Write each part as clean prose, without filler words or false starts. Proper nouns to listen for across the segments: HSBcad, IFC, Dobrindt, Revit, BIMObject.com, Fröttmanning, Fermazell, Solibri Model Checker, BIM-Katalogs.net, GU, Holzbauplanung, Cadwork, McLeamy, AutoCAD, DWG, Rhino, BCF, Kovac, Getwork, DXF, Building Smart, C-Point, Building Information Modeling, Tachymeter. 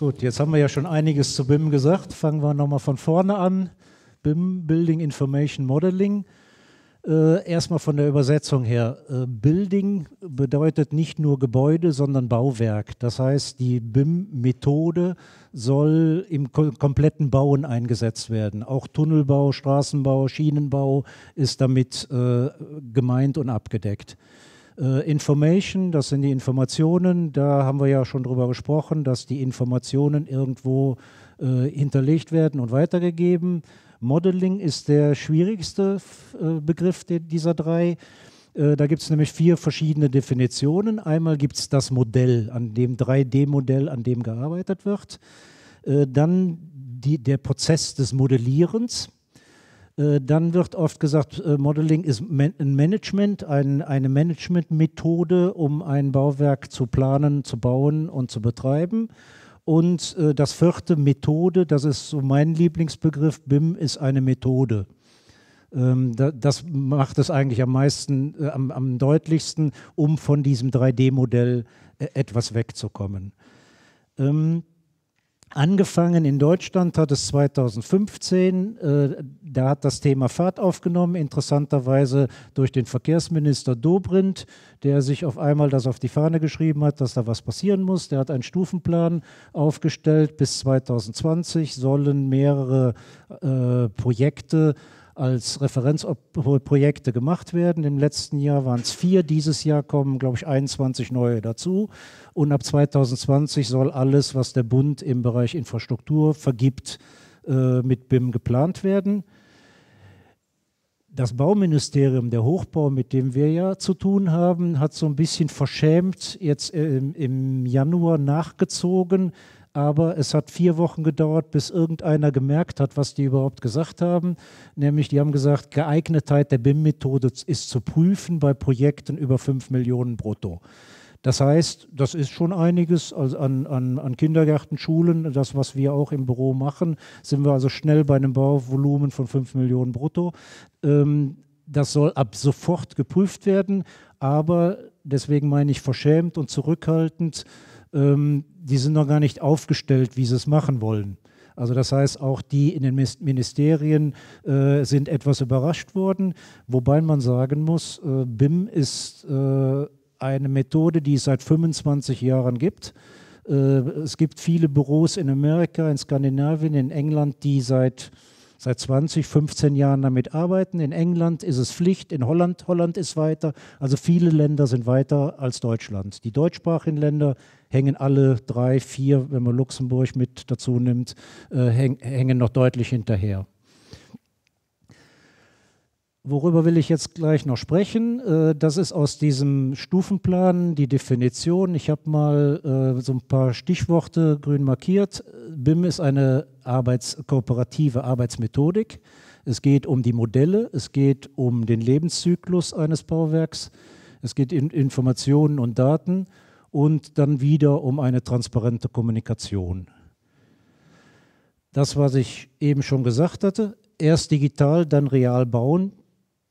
Gut, jetzt haben wir ja schon einiges zu BIM gesagt. Fangen wir nochmal von vorne an. BIM, Building Information Modeling. Erstmal von der Übersetzung her. Building bedeutet nicht nur Gebäude, sondern Bauwerk. Das heißt, die BIM-Methode soll im kompletten Bauen eingesetzt werden. Auch Tunnelbau, Straßenbau, Schienenbau ist damit gemeint und abgedeckt. Information, das sind die Informationen, da haben wir ja schon drüber gesprochen, dass die Informationen irgendwo hinterlegt werden und weitergegeben. Modeling ist der schwierigste Begriff dieser drei. Da gibt es nämlich 4 verschiedene Definitionen. Einmal gibt es das Modell, an dem 3D-Modell, an dem gearbeitet wird. Dann der Prozess des Modellierens. Dann wird oft gesagt, Modeling ist ein Management, eine Managementmethode, um ein Bauwerk zu planen, zu bauen und zu betreiben. Und das 4. Methode, das ist so mein Lieblingsbegriff, BIM ist eine Methode. Das macht es eigentlich am meisten, am deutlichsten, um von diesem 3D-Modell etwas wegzukommen. Angefangen in Deutschland hat es 2015, da hat das Thema Fahrt aufgenommen, interessanterweise durch den Verkehrsminister Dobrindt, der sich auf einmal das auf die Fahne geschrieben hat, dass da was passieren muss. Der hat einen Stufenplan aufgestellt, bis 2020 sollen mehrere Projekte als Referenzprojekte gemacht werden. Im letzten Jahr waren es 4, dieses Jahr kommen, glaube ich, 21 neue dazu. Und ab 2020 soll alles, was der Bund im Bereich Infrastruktur vergibt, mit BIM geplant werden. Das Bauministerium, der Hochbau, mit dem wir ja zu tun haben, hat so ein bisschen verschämt jetzt im Januar nachgezogen, aber es hat 4 Wochen gedauert, bis irgendeiner gemerkt hat, was die überhaupt gesagt haben. Nämlich, die haben gesagt, Geeignetheit der BIM-Methode ist zu prüfen bei Projekten über 5 Millionen brutto. Das heißt, das ist schon einiges an Kindergartenschulen. Das, was wir auch im Büro machen, sind wir also schnell bei einem Bauvolumen von 5 Millionen brutto. Das soll ab sofort geprüft werden, aber deswegen meine ich verschämt und zurückhaltend, die sind noch gar nicht aufgestellt, wie sie es machen wollen. Also das heißt, auch die in den Ministerien sind etwas überrascht worden, wobei man sagen muss, BIM ist eine Methode, die es seit 25 Jahren gibt. Es gibt viele Büros in Amerika, in Skandinavien, in England, die seit 20, 15 Jahren damit arbeiten. In England ist es Pflicht, in Holland ist weiter. Also viele Länder sind weiter als Deutschland. Die deutschsprachigen Länder hängen alle 3, 4, wenn man Luxemburg mit dazu nimmt, hängen noch deutlich hinterher. Worüber will ich jetzt gleich noch sprechen? Das ist aus diesem Stufenplan die Definition. Ich habe mal so ein paar Stichworte grün markiert. BIM ist eine kooperative Arbeitsmethodik. Es geht um die Modelle, es geht um den Lebenszyklus eines Bauwerks, es geht um Informationen und Daten und dann wieder um eine transparente Kommunikation. Das, was ich eben schon gesagt hatte, erst digital, dann real bauen.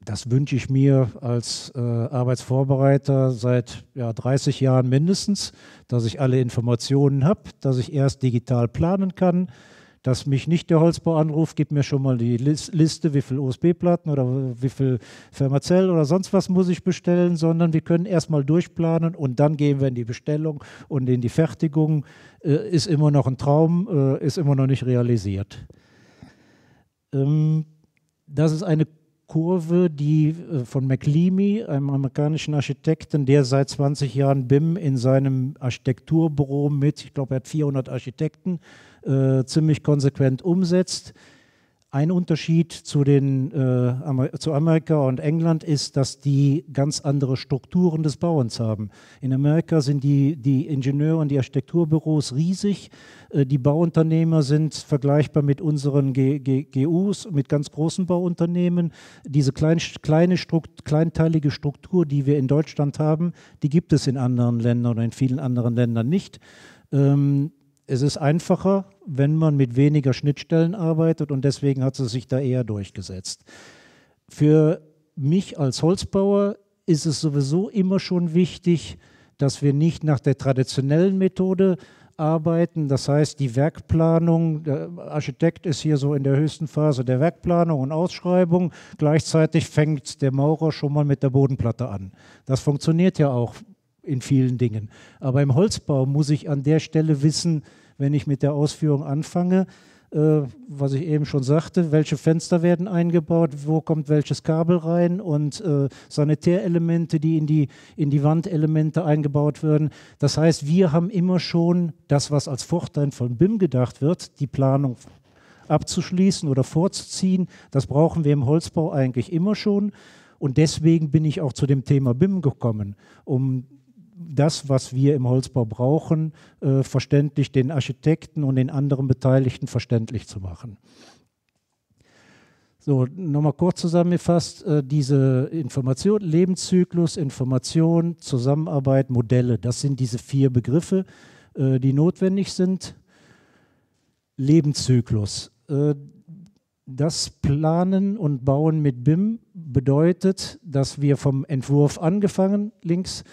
Das wünsche ich mir als Arbeitsvorbereiter seit 30 Jahren mindestens, dass ich alle Informationen habe, dass ich erst digital planen kann, dass mich nicht der Holzbau anruft, gib mir schon mal die Liste, wie viel OSB-Platten oder wie viel Fermazell oder sonst was muss ich bestellen, sondern wir können erstmal durchplanen und dann gehen wir in die Bestellung und in die Fertigung. Ist immer noch ein Traum, ist immer noch nicht realisiert. Das ist eine Kurve, die von McLeamy, einem amerikanischen Architekten, der seit 20 Jahren BIM in seinem Architekturbüro mit, ich glaube, er hat 400 Architekten, ziemlich konsequent umsetzt. Ein Unterschied zu Amerika und England ist, dass die ganz andere Strukturen des Bauens haben. In Amerika sind die Ingenieur- und die Architekturbüros riesig. Die Bauunternehmer sind vergleichbar mit unseren GUs, mit ganz großen Bauunternehmen. Diese kleinteilige Struktur, die wir in Deutschland haben, die gibt es in anderen Ländern oder in vielen anderen Ländern nicht. Es ist einfacher, wenn man mit weniger Schnittstellen arbeitet und deswegen hat sie sich da eher durchgesetzt. Für mich als Holzbauer ist es sowieso immer schon wichtig, dass wir nicht nach der traditionellen Methode arbeiten. Das heißt, die Werkplanung, der Architekt ist hier so in der höchsten Phase der Werkplanung und Ausschreibung. Gleichzeitig fängt der Maurer schon mal mit der Bodenplatte an. Das funktioniert ja auch in vielen Dingen. Aber im Holzbau muss ich an der Stelle wissen, wenn ich mit der Ausführung anfange, was ich eben schon sagte, welche Fenster werden eingebaut, wo kommt welches Kabel rein und Sanitärelemente, die in die Wandelemente eingebaut werden. Das heißt, wir haben immer schon das, was als Vorteil von BIM gedacht wird, die Planung abzuschließen oder vorzuziehen. Das brauchen wir im Holzbau eigentlich immer schon. Und deswegen bin ich auch zu dem Thema BIM gekommen, um das, was wir im Holzbau brauchen, verständlich den Architekten und den anderen Beteiligten verständlich zu machen. So, nochmal kurz zusammengefasst, diese Information, Lebenszyklus, Information, Zusammenarbeit, Modelle, das sind diese 4 Begriffe, die notwendig sind. Lebenszyklus. Das Planen und Bauen mit BIM bedeutet, dass wir vom Entwurf angefangen, links,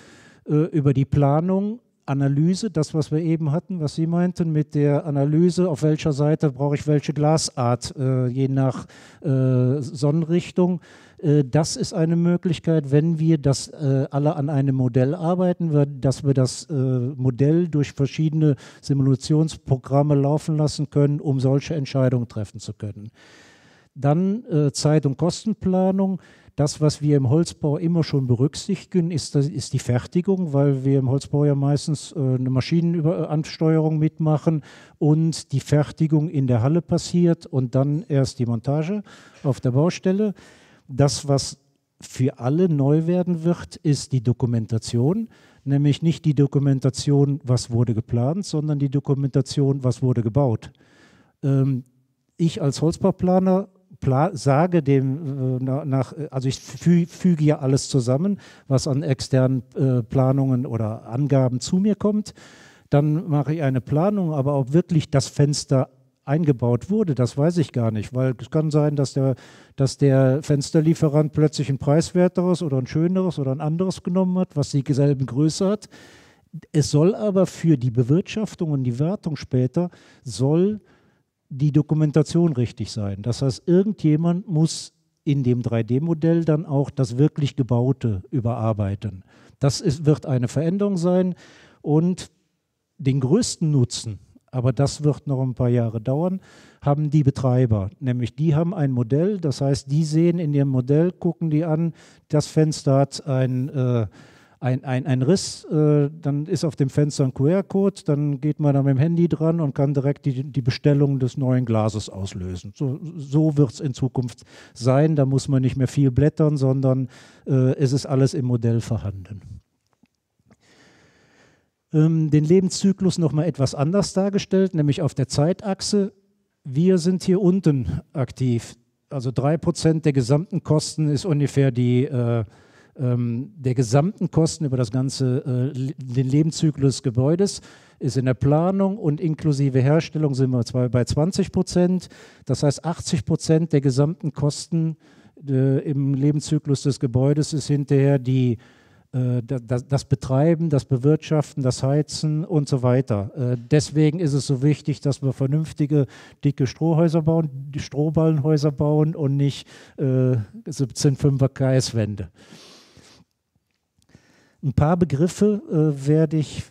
über die Planung, Analyse, das, was wir eben hatten, was Sie meinten, mit der Analyse, auf welcher Seite brauche ich welche Glasart, je nach Sonnenrichtung. Das ist eine Möglichkeit, wenn wir das alle an einem Modell arbeiten, dass wir das Modell durch verschiedene Simulationsprogramme laufen lassen können, um solche Entscheidungen treffen zu können. Dann Zeit- und Kostenplanung. Das, was wir im Holzbau immer schon berücksichtigen, ist die Fertigung, weil wir im Holzbau ja meistens eine Maschinenansteuerung mitmachen und die Fertigung in der Halle passiert und dann erst die Montage auf der Baustelle. Das, was für alle neu werden wird, ist die Dokumentation, nämlich nicht die Dokumentation, was wurde geplant, sondern die Dokumentation, was wurde gebaut. Ich als Holzbauplaner sage dem nach, also ich füge ja alles zusammen, was an externen Planungen oder Angaben zu mir kommt. Dann mache ich eine Planung, aber ob wirklich das Fenster eingebaut wurde, das weiß ich gar nicht, weil es kann sein, dass der Fensterlieferant plötzlich ein preiswerteres oder ein schöneres oder ein anderes genommen hat, was dieselben Größe hat. Es soll aber für die Bewirtschaftung und die Wartung später, soll die Dokumentation richtig sein. Das heißt, irgendjemand muss in dem 3D-Modell dann auch das wirklich Gebaute überarbeiten. Das wird eine Veränderung sein und den größten Nutzen, aber das wird noch ein paar Jahre dauern, haben die Betreiber. Nämlich die haben ein Modell, das heißt, die sehen in dem Modell, gucken die an, das Fenster hat ein Riss, dann ist auf dem Fenster ein QR-Code, dann geht man da mit dem Handy dran und kann direkt die Bestellung des neuen Glases auslösen. So wird es in Zukunft sein, da muss man nicht mehr viel blättern, sondern es ist alles im Modell vorhanden. Den Lebenszyklus nochmal etwas anders dargestellt, nämlich auf der Zeitachse. Wir sind hier unten aktiv, also 3% der gesamten Kosten ist ungefähr die der gesamten Kosten über das ganze, den Lebenszyklus des Gebäudes ist in der Planung und inklusive Herstellung sind wir zwar bei 20%. Das heißt, 80% der gesamten Kosten im Lebenszyklus des Gebäudes ist hinterher das Betreiben, das Bewirtschaften, das Heizen und so weiter. Deswegen ist es so wichtig, dass wir vernünftige, dicke Strohhäuser bauen, Strohballenhäuser bauen und nicht 17,5er KS-Wände. Ein paar Begriffe werde ich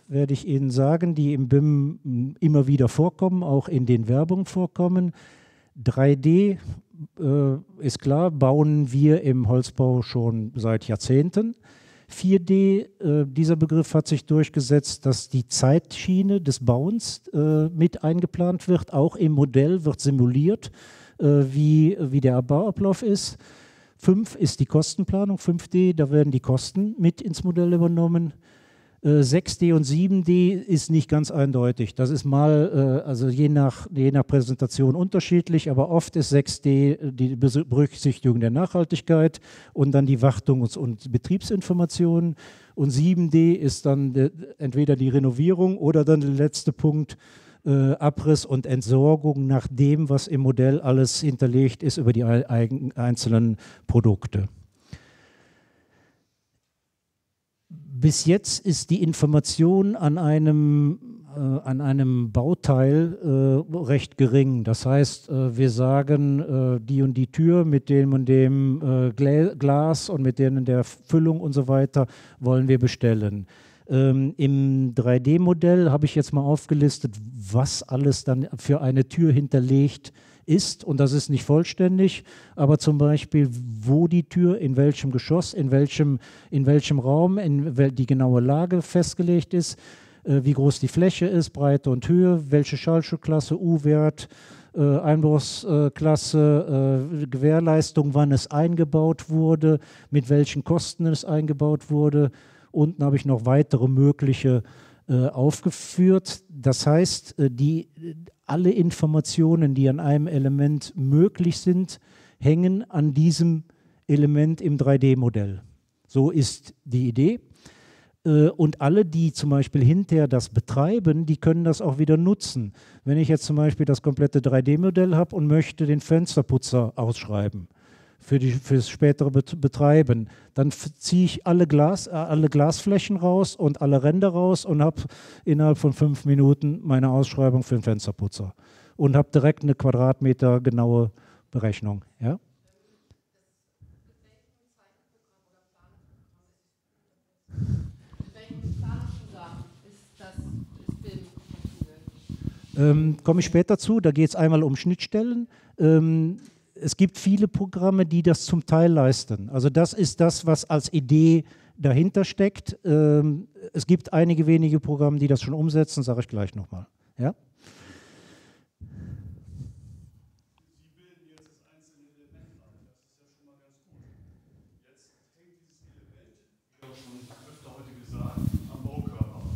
Ihnen sagen, die im BIM immer wieder vorkommen, auch in den Werbungen vorkommen. 3D ist klar, bauen wir im Holzbau schon seit Jahrzehnten. 4D, dieser Begriff hat sich durchgesetzt, dass die Zeitschiene des Bauens mit eingeplant wird. Auch im Modell wird simuliert, wie der Bauablauf ist. 5 ist die Kostenplanung, 5D, da werden die Kosten mit ins Modell übernommen. 6D und 7D ist nicht ganz eindeutig. Das ist mal, also je nach Präsentation unterschiedlich, aber oft ist 6D die Berücksichtigung der Nachhaltigkeit und dann die Wartungs- und Betriebsinformationen. Und 7D ist dann entweder die Renovierung oder dann der letzte Punkt, Abriss und Entsorgung nach dem, was im Modell alles hinterlegt ist über die einzelnen Produkte. Bis jetzt ist die Information an einem an einem Bauteil recht gering. Das heißt, wir sagen, die und die Tür mit dem und dem Glas und mit denen der Füllung und so weiter wollen wir bestellen. Im 3D-Modell habe ich jetzt mal aufgelistet, was alles dann für eine Tür hinterlegt ist, und das ist nicht vollständig, aber zum Beispiel, wo die Tür, in welchem Geschoss, in welchem Raum, die genaue Lage festgelegt ist, wie groß die Fläche ist, Breite und Höhe, welche Schallschutzklasse, U-Wert, Einbruchsklasse, Gewährleistung, wann es eingebaut wurde, mit welchen Kosten es eingebaut wurde. Unten habe ich noch weitere mögliche aufgeführt. Das heißt, alle Informationen, die an einem Element möglich sind, hängen an diesem Element im 3D-Modell. So ist die Idee. Und alle, die zum Beispiel hinterher das betreiben, die können das auch wieder nutzen. Wenn ich jetzt zum Beispiel das komplette 3D-Modell habe und möchte den Fensterputzer ausschreiben für das spätere Betreiben, dann ziehe ich alle Glasflächen raus und alle Ränder raus und habe innerhalb von 5 Minuten meine Ausschreibung für den Fensterputzer und habe direkt eine quadratmetergenaue Berechnung. Ja? Komme ich später zu, da geht es einmal um Schnittstellen. Es gibt viele Programme, die das zum Teil leisten. Also das ist das, was als Idee dahinter steckt. Es gibt einige wenige Programme, die das schon umsetzen, sage ich gleich nochmal. Ja? Sie bilden jetzt das einzelne Element ab, das ist ja schon mal ganz gut. Jetzt hängt dieses Element, wie auch schon öfter heute gesagt, am Baukörper.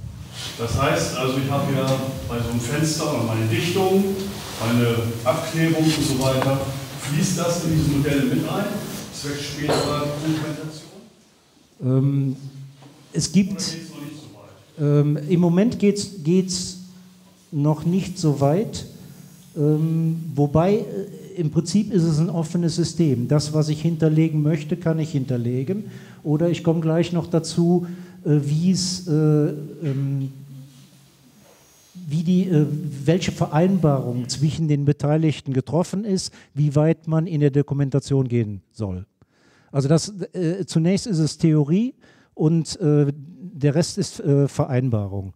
Das heißt also, ich habe ja bei so einem Fenster meine Dichtung, meine Abklebung und so weiter. Fließt das in diese Modelle mit ein? Zwecks späterer Dokumentation? Es gibt. Oder geht's noch nicht so weit? Im Moment geht's noch nicht so weit. Wobei im Prinzip ist es ein offenes System. Das, was ich hinterlegen möchte, kann ich hinterlegen. Oder ich komme gleich noch dazu, welche Vereinbarung zwischen den Beteiligten getroffen ist, wie weit man in der Dokumentation gehen soll. Also zunächst ist es Theorie und der Rest ist Vereinbarung.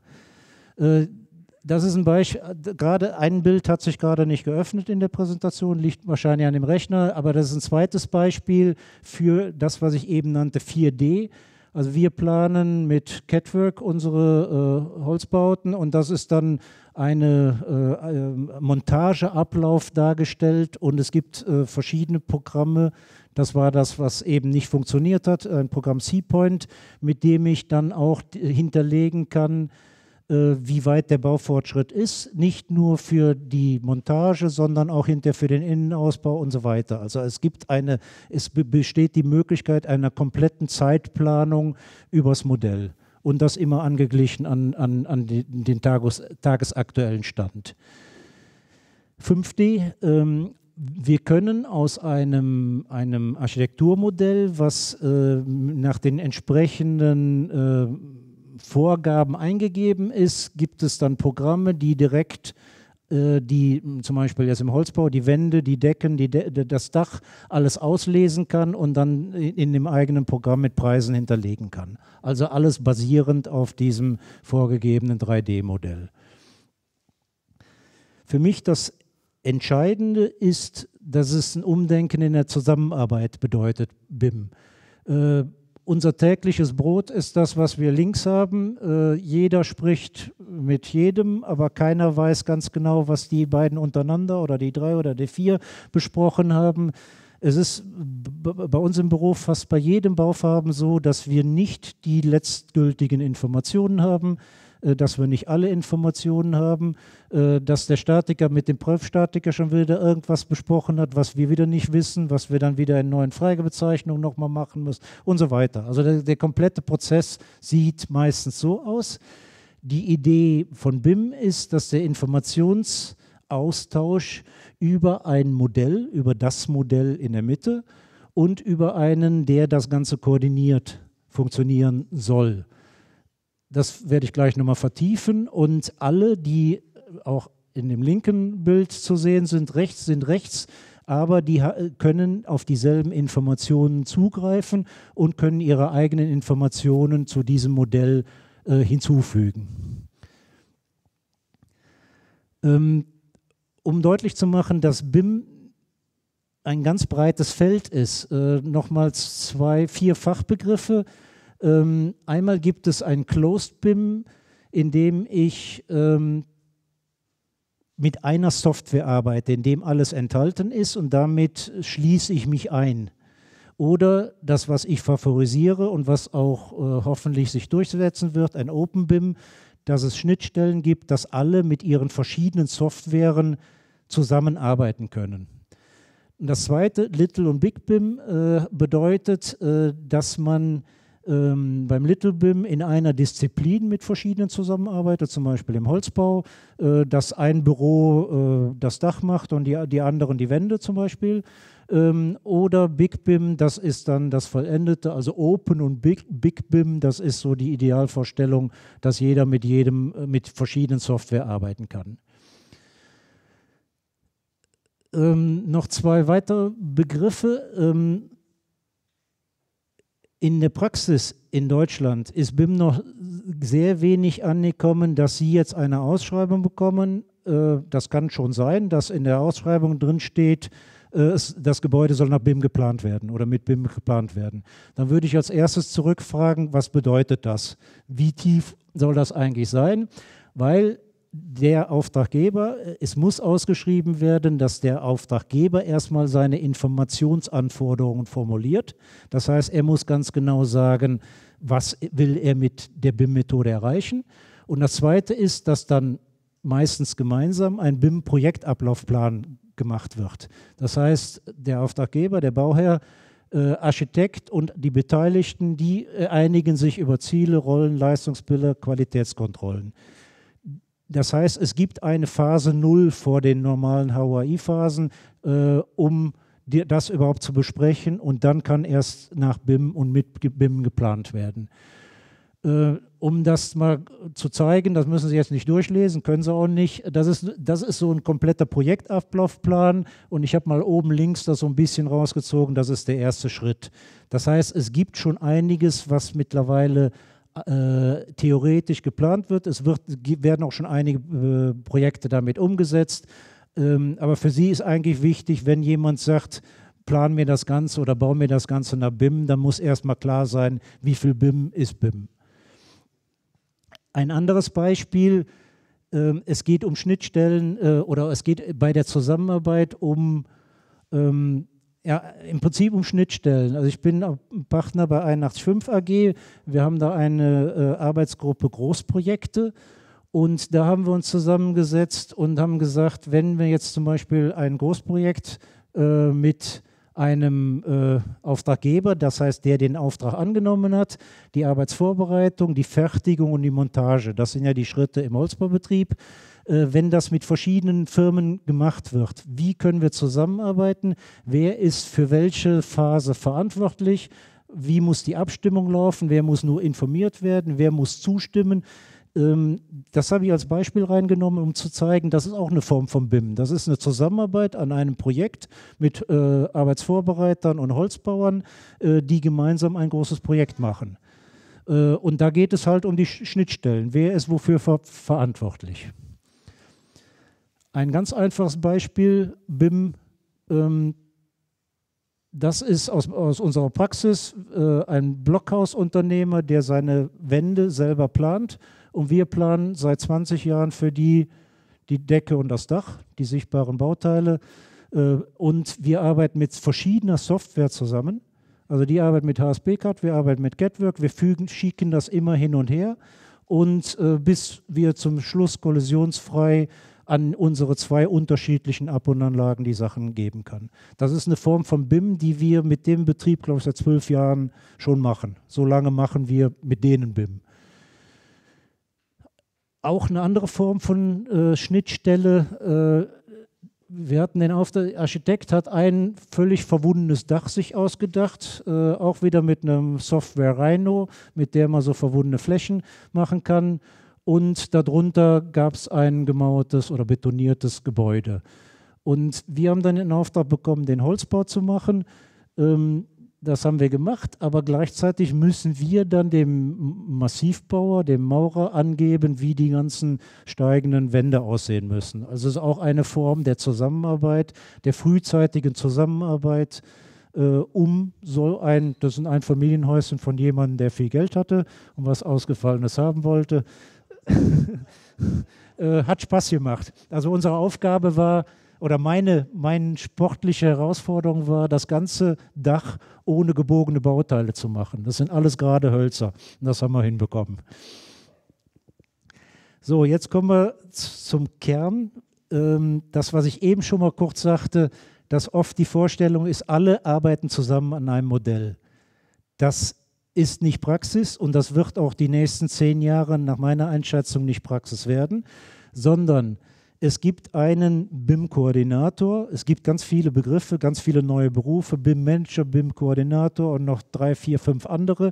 Das ist ein Beispiel, gerade ein Bild hat sich gerade nicht geöffnet in der Präsentation, liegt wahrscheinlich an dem Rechner, aber das ist ein zweites Beispiel für das, was ich eben nannte, 4D. Also wir planen mit Cadwork unsere Holzbauten und das ist dann eine Montageablauf dargestellt und es gibt verschiedene Programme. Das war das, was eben nicht funktioniert hat, ein Programm C-Point, mit dem ich dann auch hinterlegen kann, wie weit der Baufortschritt ist, nicht nur für die Montage, sondern auch hinterher für den Innenausbau und so weiter. Also es besteht die Möglichkeit einer kompletten Zeitplanung übers Modell und das immer angeglichen an den tagesaktuellen Stand. 5D, wir können aus einem Architekturmodell, was nach den entsprechenden Vorgaben eingegeben ist, gibt es dann Programme, die direkt die zum Beispiel jetzt im Holzbau die Wände, die Decken, das Dach alles auslesen kann und dann in dem eigenen Programm mit Preisen hinterlegen kann. Also alles basierend auf diesem vorgegebenen 3D-Modell. Für mich das Entscheidende ist, dass es ein Umdenken in der Zusammenarbeit bedeutet, BIM. Unser tägliches Brot ist das, was wir links haben. Jeder spricht mit jedem, aber keiner weiß ganz genau, was die beiden untereinander oder die 3 oder die 4 besprochen haben. Es ist bei uns im Büro fast bei jedem Bauvorhaben so, dass wir nicht die letztgültigen Informationen haben, dass wir nicht alle Informationen haben, dass der Statiker mit dem Prüfstatiker schon wieder irgendwas besprochen hat, was wir wieder nicht wissen, was wir dann wieder in neuen Freigebezeichnungen nochmal machen müssen und so weiter. Also der komplette Prozess sieht meistens so aus. Die Idee von BIM ist, dass der Informationsaustausch über ein Modell, über das Modell in der Mitte und über einen, der das Ganze koordiniert, funktionieren soll. Das werde ich gleich nochmal vertiefen. Und alle, die auch in dem linken Bild zu sehen sind, rechts, aber die können auf dieselben Informationen zugreifen und können ihre eigenen Informationen zu diesem Modell hinzufügen. Um deutlich zu machen, dass BIM ein ganz breites Feld ist, nochmals vier Fachbegriffe. Einmal gibt es ein Closed BIM, in dem ich mit einer Software arbeite, in dem alles enthalten ist und damit schließe ich mich ein. Oder das, was ich favorisiere und was auch hoffentlich sich durchsetzen wird, ein Open BIM, dass es Schnittstellen gibt, dass alle mit ihren verschiedenen Softwaren zusammenarbeiten können. Und das zweite, Little und Big BIM, bedeutet, dass man beim Little BIM in einer Disziplin mit verschiedenen zusammenarbeitet, zum Beispiel im Holzbau, dass ein Büro das Dach macht und die anderen die Wände zum Beispiel. Oder Big BIM, das ist dann das Vollendete, also Open und Big BIM, das ist so die Idealvorstellung, dass jeder mit verschiedenen Software arbeiten kann. Noch zwei weitere Begriffe. In der Praxis in Deutschland ist BIM noch sehr wenig angekommen, dass Sie jetzt eine Ausschreibung bekommen. Das kann schon sein, dass in der Ausschreibung drin steht, das Gebäude soll nach BIM geplant werden oder mit BIM geplant werden. Dann würde ich als erstes zurückfragen, was bedeutet das? Wie tief soll das eigentlich sein? Weil der Auftraggeber, es muss ausgeschrieben werden, dass der Auftraggeber erstmal seine Informationsanforderungen formuliert. Das heißt, er muss ganz genau sagen, was will er mit der BIM-Methode erreichen. Und das Zweite ist, dass dann meistens gemeinsam ein BIM-Projektablaufplan gemacht wird. Das heißt, der Auftraggeber, der Bauherr, Architekt und die Beteiligten, die einigen sich über Ziele, Rollen, Leistungsbilder, Qualitätskontrollen. Das heißt, es gibt eine Phase 0 vor den normalen HUAI-Phasen, um das überhaupt zu besprechen und dann kann erst nach BIM und mit BIM geplant werden. Um das mal zu zeigen, das müssen Sie jetzt nicht durchlesen, können Sie auch nicht. Das ist so ein kompletter Projektablaufplan und ich habe mal oben links das so ein bisschen rausgezogen, das ist der erste Schritt. Das heißt, es gibt schon einiges, was mittlerweile theoretisch geplant wird. Es werden auch schon einige Projekte damit umgesetzt. Aber für Sie ist eigentlich wichtig, wenn jemand sagt, plan mir das Ganze oder baue mir das Ganze nach BIM, dann muss erstmal klar sein, wie viel BIM ist BIM. Ein anderes Beispiel, es geht um Schnittstellen oder es geht bei der Zusammenarbeit um ja, im Prinzip um Schnittstellen. Also ich bin Partner bei 81.5 AG. Wir haben da eine Arbeitsgruppe Großprojekte und da haben wir uns zusammengesetzt und haben gesagt, wenn wir jetzt zum Beispiel ein Großprojekt mit einem Auftraggeber, das heißt, der den Auftrag angenommen hat, die Arbeitsvorbereitung, die Fertigung und die Montage, das sind ja die Schritte im Holzbaubetrieb, wenn das mit verschiedenen Firmen gemacht wird. Wie können wir zusammenarbeiten? Wer ist für welche Phase verantwortlich? Wie muss die Abstimmung laufen? Wer muss nur informiert werden? Wer muss zustimmen? Das habe ich als Beispiel reingenommen, um zu zeigen, das ist auch eine Form von BIM. Das ist eine Zusammenarbeit an einem Projekt mit Arbeitsvorbereitern und Holzbauern, die gemeinsam ein großes Projekt machen. Und da geht es halt um die Schnittstellen. Wer ist wofür verantwortlich? Ein ganz einfaches Beispiel, BIM, das ist aus unserer Praxis ein Blockhausunternehmer, der seine Wände selber plant und wir planen seit 20 Jahren für die Decke und das Dach, die sichtbaren Bauteile und wir arbeiten mit verschiedener Software zusammen, also die arbeiten mit HSBcad, wir arbeiten mit Getwork, wir schicken das immer hin und her und bis wir zum Schluss kollisionsfrei an unsere zwei unterschiedlichen Abondanlagen die Sachen geben kann. Das ist eine Form von BIM, die wir mit dem Betrieb, glaube ich, seit 12 Jahren schon machen. So lange machen wir mit denen BIM. Auch eine andere Form von Schnittstelle wir hatten den Auftrag, der Architekt hat ein völlig verwundenes Dach sich ausgedacht, auch wieder mit einem Software Rhino, mit der man so verwundene Flächen machen kann. Und darunter gab es ein gemauertes oder betoniertes Gebäude. Und wir haben dann den Auftrag bekommen, den Holzbau zu machen. Das haben wir gemacht, aber gleichzeitig müssen wir dann dem Massivbauer, dem Maurer angeben, wie die ganzen steigenden Wände aussehen müssen. Also es ist auch eine Form der Zusammenarbeit, der frühzeitigen Zusammenarbeit, um so ein, das ist ein Einfamilienhäuschen von jemandem, der viel Geld hatte und was Ausgefallenes haben wollte, hat Spaß gemacht. Also unsere Aufgabe war, oder meine sportliche Herausforderung war, das ganze Dach ohne gebogene Bauteile zu machen. Das sind alles gerade Hölzer. Und das haben wir hinbekommen. So, jetzt kommen wir zum Kern. Das, was ich eben schon mal kurz sagte, dass oft die Vorstellung ist, alle arbeiten zusammen an einem Modell. Das ist nicht Praxis und das wird auch die nächsten 10 Jahre nach meiner Einschätzung nicht Praxis werden, sondern es gibt einen BIM-Koordinator, es gibt ganz viele Begriffe, ganz viele neue Berufe, BIM-Manager, BIM-Koordinator und noch 3, 4, 5 andere.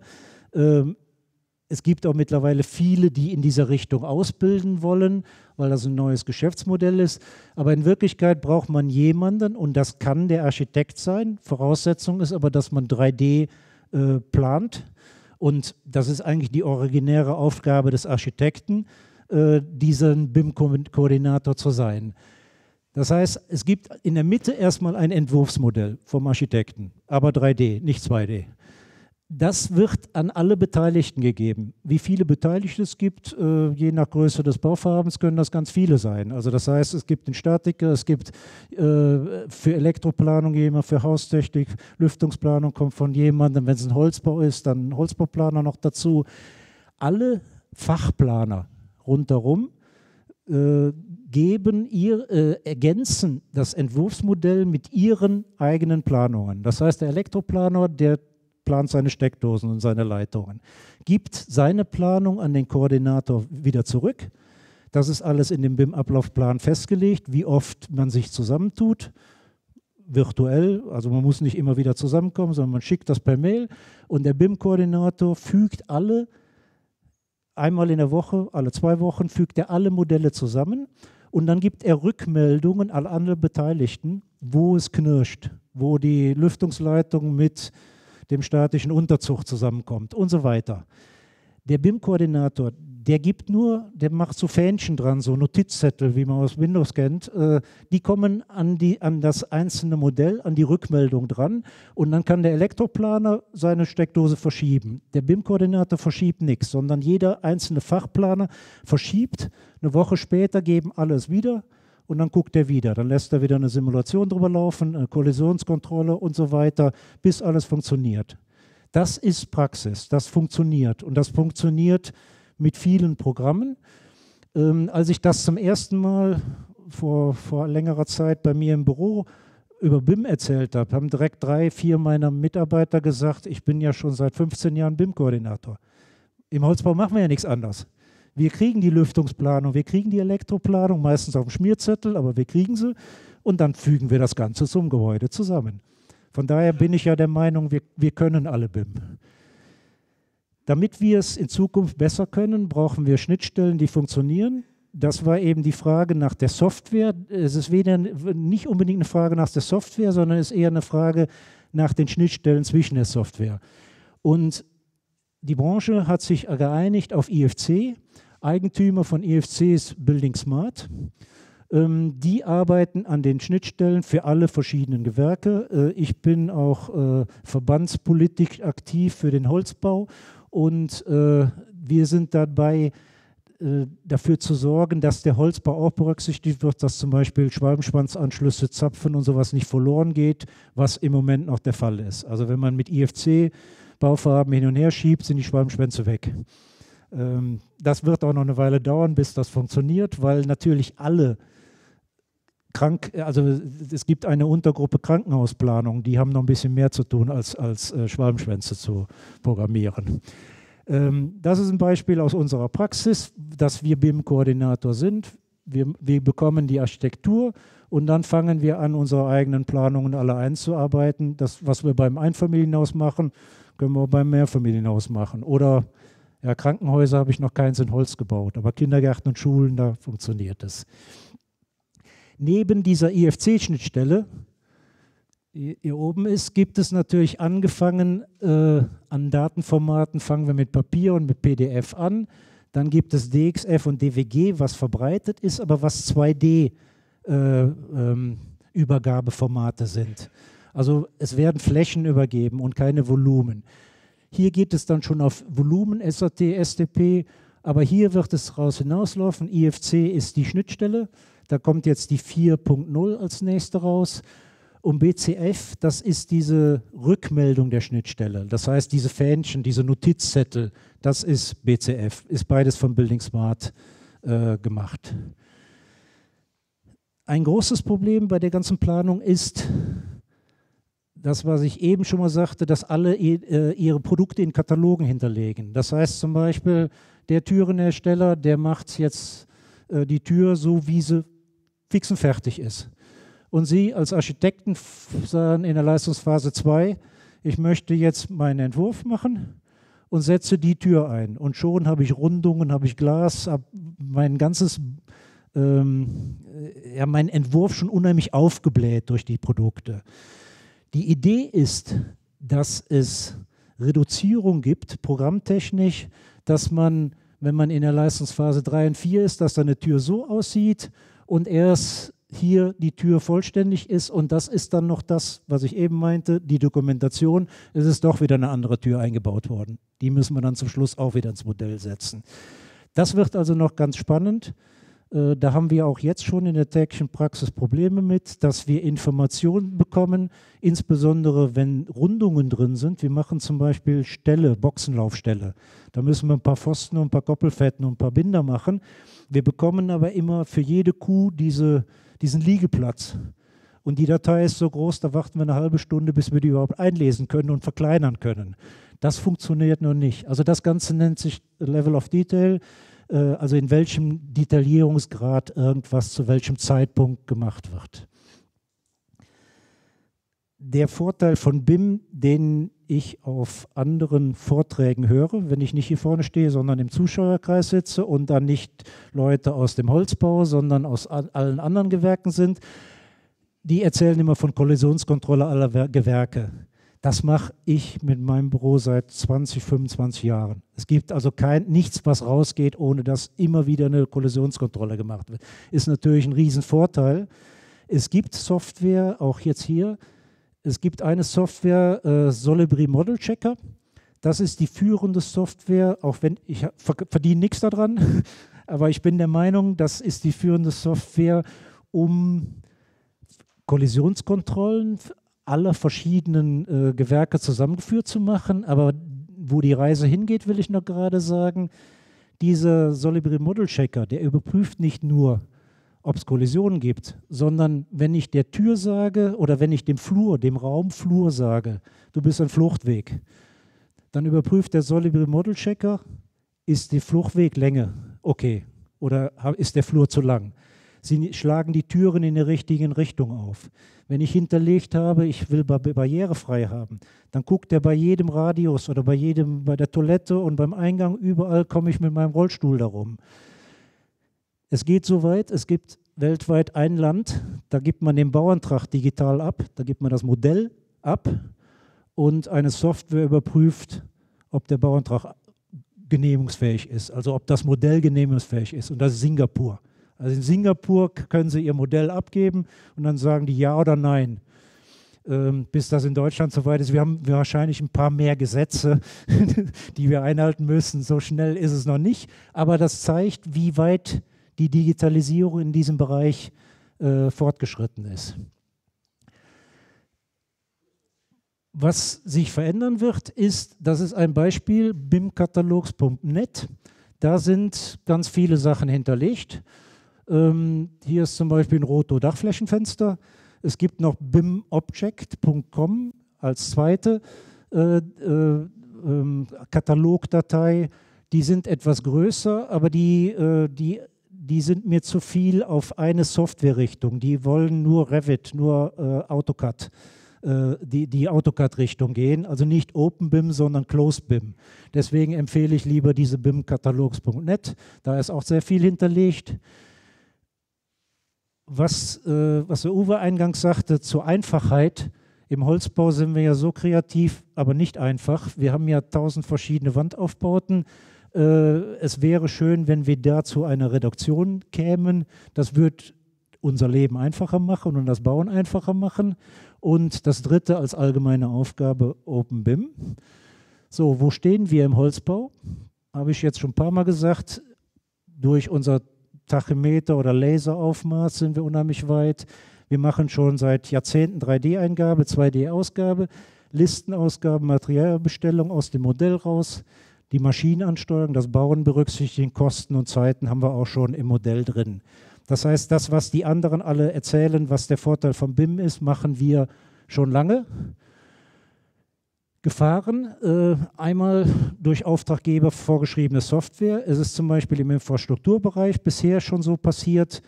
Es gibt auch mittlerweile viele, die in dieser Richtung ausbilden wollen, weil das ein neues Geschäftsmodell ist. Aber in Wirklichkeit braucht man jemanden, und das kann der Architekt sein. Voraussetzung ist aber, dass man 3D plant, und das ist eigentlich die originäre Aufgabe des Architekten, diesen BIM-Koordinator zu sein. Das heißt, es gibt in der Mitte erstmal ein Entwurfsmodell vom Architekten, aber 3D, nicht 2D. Das wird an alle Beteiligten gegeben. Wie viele Beteiligte es gibt, je nach Größe des Bauvorhabens können das ganz viele sein. Also das heißt, es gibt einen Statiker, es gibt für Elektroplanung jemand, für Haustechnik, Lüftungsplanung kommt von jemandem, wenn es ein Holzbau ist, dann ein Holzbauplaner noch dazu. Alle Fachplaner rundherum ergänzen das Entwurfsmodell mit ihren eigenen Planungen. Das heißt, der Elektroplaner, der plant seine Steckdosen und seine Leitungen, gibt seine Planung an den Koordinator wieder zurück. Das ist alles in dem BIM-Ablaufplan festgelegt, wie oft man sich zusammentut, virtuell, also man muss nicht immer wieder zusammenkommen, sondern man schickt das per Mail und der BIM-Koordinator fügt alle einmal in der Woche, alle 2 Wochen fügt er alle Modelle zusammen und dann gibt er Rückmeldungen an alle Beteiligten, wo es knirscht, wo die Lüftungsleitung mit dem statischen Unterzug zusammenkommt und so weiter. Der BIM-Koordinator, der macht so Fähnchen dran, so Notizzettel, wie man aus Windows kennt, die kommen an das einzelne Modell, an die Rückmeldung dran und dann kann der Elektroplaner seine Steckdose verschieben. Der BIM-Koordinator verschiebt nichts, sondern jeder einzelne Fachplaner verschiebt. Eine Woche später geben alles wieder und dann guckt er wieder. Dann lässt er wieder eine Simulation drüber laufen, eine Kollisionskontrolle und so weiter, bis alles funktioniert. Das ist Praxis, das funktioniert und das funktioniert mit vielen Programmen. Als ich das zum ersten Mal vor längerer Zeit bei mir im Büro über BIM erzählt habe, haben direkt 3, 4 meiner Mitarbeiter gesagt, ich bin ja schon seit 15 Jahren BIM-Koordinator. Im Holzbau machen wir ja nichts anderes. Wir kriegen die Lüftungsplanung, wir kriegen die Elektroplanung, meistens auf dem Schmierzettel, aber wir kriegen sie und dann fügen wir das Ganze zum Gebäude zusammen. Von daher bin ich ja der Meinung, wir können alle BIM. Damit wir es in Zukunft besser können, brauchen wir Schnittstellen, die funktionieren. Das war eben die Frage nach der Software. Es ist nicht unbedingt eine Frage nach der Software, sondern es ist eher eine Frage nach den Schnittstellen zwischen der Software. Und die Branche hat sich geeinigt auf IFC. Eigentümer von IFC ist Building Smart. Die arbeiten an den Schnittstellen für alle verschiedenen Gewerke. Ich bin auch verbandspolitisch aktiv für den Holzbau. Und wir sind dabei, dafür zu sorgen, dass der Holzbau auch berücksichtigt wird, dass zum Beispiel Schwalbenschwanzanschlüsse, Zapfen und sowas nicht verloren geht, was im Moment noch der Fall ist. Also wenn man mit IFC Bauvorhaben hin und her schiebt, sind die Schwalbenschwänze weg. Das wird auch noch eine Weile dauern, bis das funktioniert, weil natürlich alle also es gibt eine Untergruppe Krankenhausplanung, die haben noch ein bisschen mehr zu tun, als Schwalbenschwänze zu programmieren. Das ist ein Beispiel aus unserer Praxis, dass wir BIM-Koordinator sind. Wir bekommen die Architektur und dann fangen wir an, unsere eigenen Planungen alle einzuarbeiten. Das, was wir beim Einfamilienhaus machen, können wir beim Mehrfamilienhaus machen. Oder ja, Krankenhäuser habe ich noch keins in Holz gebaut, aber Kindergärten und Schulen, da funktioniert es. Neben dieser IFC-Schnittstelle, die hier oben ist, gibt es natürlich angefangen an Datenformaten, fangen wir mit Papier und mit PDF an. Dann gibt es DXF und DWG, was verbreitet ist, aber was 2D-Übergabeformate sind. Also es werden Flächen übergeben und keine Volumen. Hier geht es dann schon auf Volumen, SAT, STP, aber hier wird es daraus hinauslaufen. IFC ist die Schnittstelle, da kommt jetzt die 4.0 als nächste raus. Und BCF, das ist diese Rückmeldung der Schnittstelle. Das heißt, diese Fähnchen, diese Notizzettel, das ist BCF. Ist beides von Building Smart gemacht. Ein großes Problem bei der ganzen Planung ist, das, was ich eben schon mal sagte, dass alle ihre Produkte in Katalogen hinterlegen. Das heißt zum Beispiel, der Türenhersteller, der macht jetzt die Tür so, wie sie fix und fertig ist. Und Sie als Architekten sagen in der Leistungsphase 2, ich möchte jetzt meinen Entwurf machen und setze die Tür ein. Und schon habe ich Rundungen, habe ich Glas, habe mein ganzes, mein Entwurf schon unheimlich aufgebläht durch die Produkte. Die Idee ist, dass es Reduzierung gibt, programmtechnisch, dass man, wenn man in der Leistungsphase 3 und 4 ist, dass da eine Tür so aussieht und erst hier die Tür vollständig ist, und das ist dann noch das, was ich eben meinte, die Dokumentation. Es ist doch wieder eine andere Tür eingebaut worden. Die müssen wir dann zum Schluss auch wieder ins Modell setzen. Das wird also noch ganz spannend. Da haben wir auch jetzt schon in der täglichen Praxis Probleme mit, dass wir Informationen bekommen, insbesondere wenn Rundungen drin sind. Wir machen zum Beispiel Ställe, Boxenlaufställe. Da müssen wir ein paar Pfosten und ein paar Koppelfetten und ein paar Binder machen. Wir bekommen aber immer für jede Kuh diesen Liegeplatz. Und die Datei ist so groß, da warten wir eine halbe Stunde, bis wir die überhaupt einlesen können und verkleinern können. Das funktioniert noch nicht. Also das Ganze nennt sich Level of Detail, also in welchem Detaillierungsgrad irgendwas zu welchem Zeitpunkt gemacht wird. Der Vorteil von BIM, den ich auf anderen Vorträgen höre, wenn ich nicht hier vorne stehe, sondern im Zuschauerkreis sitze und dann nicht Leute aus dem Holzbau, sondern aus allen anderen Gewerken sind, die erzählen immer von Kollisionskontrolle aller Gewerke. Das mache ich mit meinem Büro seit 20, 25 Jahren. Es gibt also nichts, was rausgeht, ohne dass immer wieder eine Kollisionskontrolle gemacht wird. Ist natürlich ein Riesenvorteil. Es gibt Software, auch jetzt hier. Es gibt eine Software, Solibri Model Checker. Das ist die führende Software, auch wenn ich verdiene nichts daran, aber ich bin der Meinung, das ist die führende Software, um Kollisionskontrollen aller verschiedenen Gewerke zusammengeführt zu machen. Aber wo die Reise hingeht, will ich noch gerade sagen, dieser Solibri Model Checker, der überprüft nicht nur, ob es Kollisionen gibt, sondern wenn ich der Tür sage oder wenn ich dem Raumflur sage, du bist ein Fluchtweg, dann überprüft der Solibri Model Checker, ist die Fluchtweglänge okay oder ist der Flur zu lang. Sie schlagen die Türen in der richtigen Richtung auf. Wenn ich hinterlegt habe, ich will barrierefrei haben, dann guckt er bei jedem Radius oder bei der Toilette und beim Eingang, überall komme ich mit meinem Rollstuhl darum. Es geht so weit, es gibt weltweit ein Land, da gibt man den Bauantrag digital ab, da gibt man das Modell ab und eine Software überprüft, ob der Bauantrag genehmigungsfähig ist, also ob das Modell genehmigungsfähig ist, und das ist Singapur. Also in Singapur können Sie Ihr Modell abgeben und dann sagen die ja oder nein. Bis das in Deutschland soweit ist. Wir haben wahrscheinlich ein paar mehr Gesetze, die wir einhalten müssen. So schnell ist es noch nicht, aber das zeigt, wie weit die Digitalisierung in diesem Bereich fortgeschritten ist. Was sich verändern wird, ist, das ist ein Beispiel, BIM-Katalogs.net. Da sind ganz viele Sachen hinterlegt. Hier ist zum Beispiel ein Roto-Dachflächenfenster. Es gibt noch BIMObject.com als zweite Katalogdatei. Die sind etwas größer, aber die die sind mir zu viel auf eine Softwarerichtung. Die wollen nur Revit, nur AutoCAD, die AutoCAD-Richtung gehen. Also nicht Open BIM, sondern Closed BIM. Deswegen empfehle ich lieber diese BIM-Katalogs.net. Da ist auch sehr viel hinterlegt. Was der Uwe eingangs sagte, zur Einfachheit. Im Holzbau sind wir ja so kreativ, aber nicht einfach. Wir haben ja 1000 verschiedene Wandaufbauten. Es wäre schön, wenn wir dazu eine Reduktion kämen. Das würde unser Leben einfacher machen und das Bauen einfacher machen. Und das dritte als allgemeine Aufgabe, Open BIM. So, wo stehen wir im Holzbau? Habe ich jetzt schon ein paar Mal gesagt. Durch unser Tachymeter oder Laseraufmaß sind wir unheimlich weit. Wir machen schon seit Jahrzehnten 3D-Eingabe, 2D-Ausgabe, Listenausgaben, Materialbestellung aus dem Modell raus, die Maschinenansteuerung, das Bauen berücksichtigen, Kosten und Zeiten haben wir auch schon im Modell drin. Das heißt, das, was die anderen alle erzählen, was der Vorteil von BIM ist, machen wir schon lange. Gefahren, einmal durch Auftraggeber vorgeschriebene Software. Es ist zum Beispiel im Infrastrukturbereich bisher schon so passiert,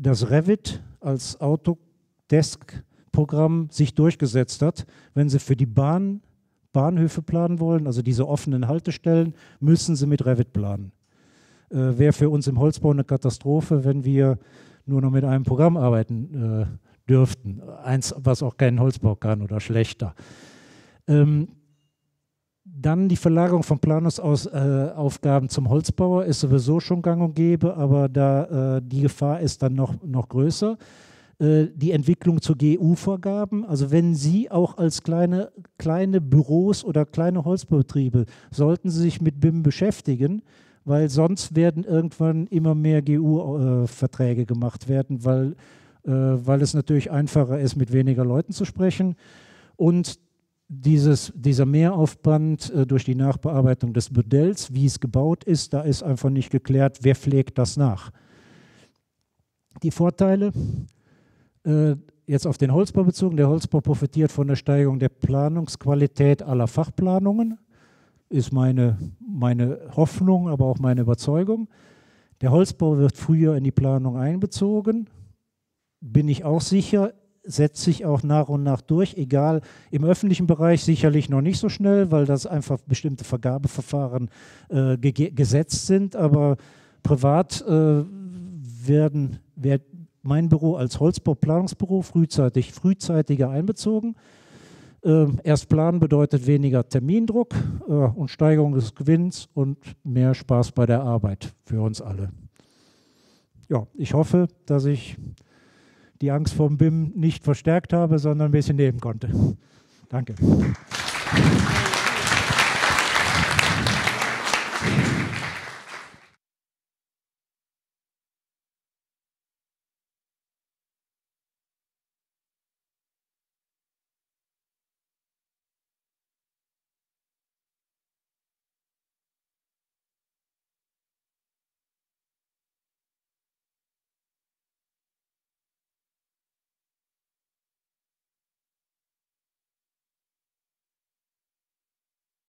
dass Revit als Autodesk-Programm sich durchgesetzt hat. Wenn Sie für die Bahnhöfe planen wollen, also diese offenen Haltestellen, müssen Sie mit Revit planen. Wäre für uns im Holzbau eine Katastrophe, wenn wir nur noch mit einem Programm arbeiten dürften. Eins, was auch kein Holzbau kann oder schlechter. Dann die Verlagerung von Planungsaufgaben zum Holzbauer ist sowieso schon gang und gäbe, aber da die Gefahr ist dann noch größer. Die Entwicklung zu GU-Vorgaben, also wenn Sie auch als kleine Büros oder kleine Holzbetriebe, sollten Sie sich mit BIM beschäftigen, weil sonst werden irgendwann immer mehr GU-Verträge gemacht werden, weil es natürlich einfacher ist, mit weniger Leuten zu sprechen. Und dieser Mehraufwand durch die Nachbearbeitung des Modells, wie es gebaut ist, da ist einfach nicht geklärt, wer pflegt das nach. Die Vorteile, jetzt auf den Holzbau bezogen, der Holzbau profitiert von der Steigerung der Planungsqualität aller Fachplanungen, ist meine Hoffnung, aber auch meine Überzeugung. Der Holzbau wird früher in die Planung einbezogen, bin ich auch sicher, setzt sich auch nach und nach durch, egal, im öffentlichen Bereich sicherlich noch nicht so schnell, weil das einfach bestimmte Vergabeverfahren gesetzt sind, aber privat wird mein Büro als Holzbauplanungsbüro frühzeitiger einbezogen. Erst planen bedeutet weniger Termindruck und Steigerung des Gewinns und mehr Spaß bei der Arbeit für uns alle. Ja, ich hoffe, dass ich die Angst vor BIM nicht verstärkt habe, sondern ein bisschen nehmen konnte. Danke.